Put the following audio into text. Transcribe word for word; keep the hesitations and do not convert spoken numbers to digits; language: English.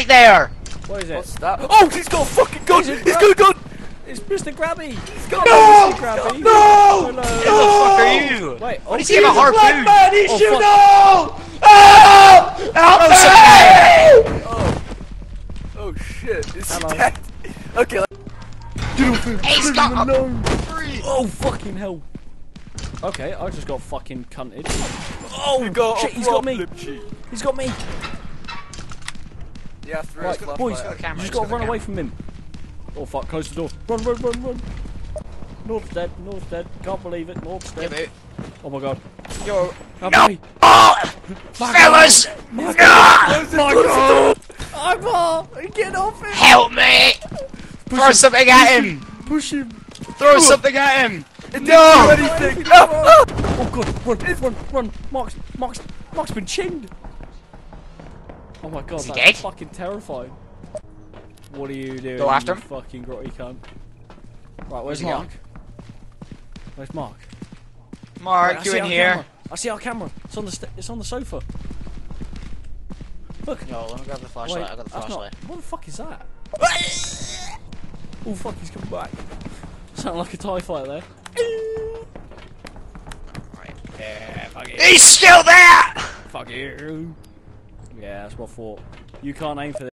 right there! What is it? What's that? Oh, he's got a fucking gun! He's, he's got a gun! It's Mister Grabby! He's got no! Mister Grabby! No! No! No! Who the fuck are you? Wait, oh, what is he about harpoon? Man, he oh, should oh! Oh! Oh! Oh! Oh shit! Is he dead? Okay. Hey, stop! Oh fucking hell! Okay, I just got fucking cunted. Oh god! Shit, he's got me! He's got me! Yeah, three. Right, boys, you just gotta run away from him. Oh fuck, close the door. Run, run, run, run. North's dead, North's dead. Can't believe it, North's dead. Give it. Oh my god. Yo, help no. me. Oh! Fellas! My god! Close my god! I'm off! Get off him! Help me! Push Throw him. something at Push him. him! Push him! Throw Ooh. something at him! It no! Didn't do anything! No. Oh, oh god, run, it's... run, run. Mark's, Mark's, Mark's been chinned! Oh my god, that's dead? fucking terrifying. What are you doing? Go after him. Fucking grotty cunt. Right, where's Mark? Where's Mark? Mark, Wait, you in here? Camera. I see our camera. It's on the st it's on the sofa. Look. No, let me grab the flashlight. Wait, I got the flashlight. Not... What the fuck is that? Oh fuck, he's coming back. Sound like a TIE fighter there. Right. Yeah, fuck you. He's still there. Fuck you. Yeah, that's what I thought. You can't aim for this.